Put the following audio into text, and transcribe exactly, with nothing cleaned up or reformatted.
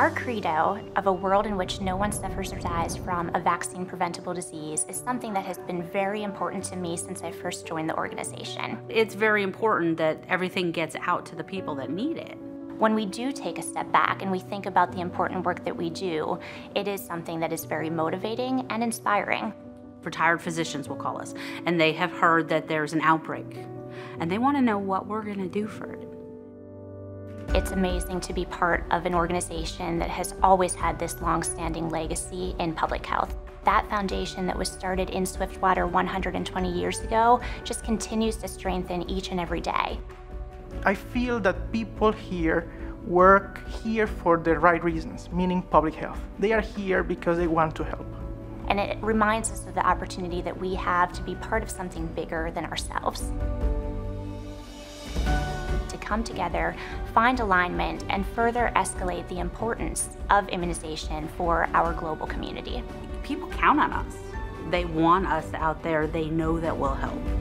Our credo of a world in which no one suffers or dies from a vaccine-preventable disease is something that has been very important to me since I first joined the organization. It's very important that everything gets out to the people that need it. When we do take a step back and we think about the important work that we do, it is something that is very motivating and inspiring. Retired physicians will call us, and they have heard that there's an outbreak, and they want to know what we're going to do for it. It's amazing to be part of an organization that has always had this long-standing legacy in public health. That foundation that was started in Swiftwater one hundred twenty years ago just continues to strengthen each and every day. I feel that people here work here for the right reasons, meaning public health. They are here because they want to help. And it reminds us of the opportunity that we have to be part of something bigger than ourselves. Come together, find alignment, and further escalate the importance of immunization for our global community. People count on us. They want us out there. They know that we'll help.